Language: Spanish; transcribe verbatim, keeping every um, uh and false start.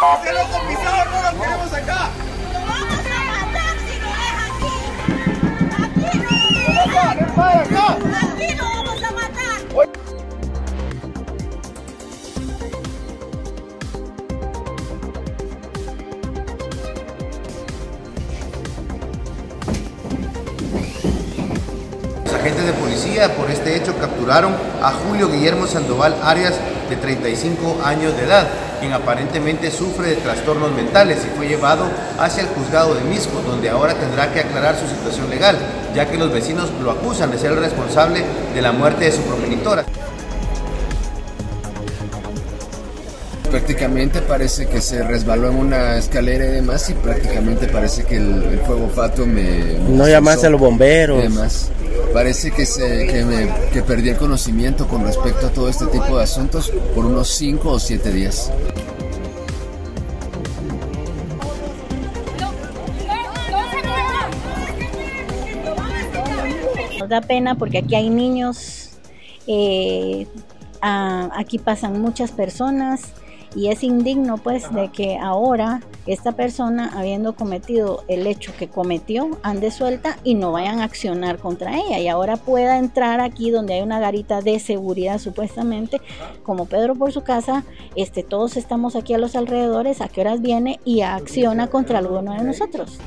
¡Se lo confiscaron! ¡No lo queremos acá! ¡Lo vamos a matar si lo deja aquí! ¡Aquí no! ¡Para acá! ¡Aquí lo vamos a matar! Oye. Los agentes de policía por este hecho capturaron a Julio Guillermo Sandoval Arias, de treinta y cinco años de edad, quien aparentemente sufre de trastornos mentales y fue llevado hacia el juzgado de Misco, donde ahora tendrá que aclarar su situación legal, ya que los vecinos lo acusan de ser el responsable de la muerte de su progenitora. Prácticamente parece que se resbaló en una escalera y demás, y prácticamente parece que el, el fuego fato me... me no llamaste a los bomberos. Demás. Parece que, se, que, me, que perdí el conocimiento con respecto a todo este tipo de asuntos por unos cinco o siete días. Nos da pena porque aquí hay niños, eh, a, aquí pasan muchas personas. Y es indigno, pues, de que ahora esta persona, habiendo cometido el hecho que cometió, ande suelta y no vayan a accionar contra ella. Y ahora pueda entrar aquí donde hay una garita de seguridad, supuestamente, como Pedro por su casa, este, todos estamos aquí a los alrededores, a qué horas viene y acciona contra alguno de nosotros.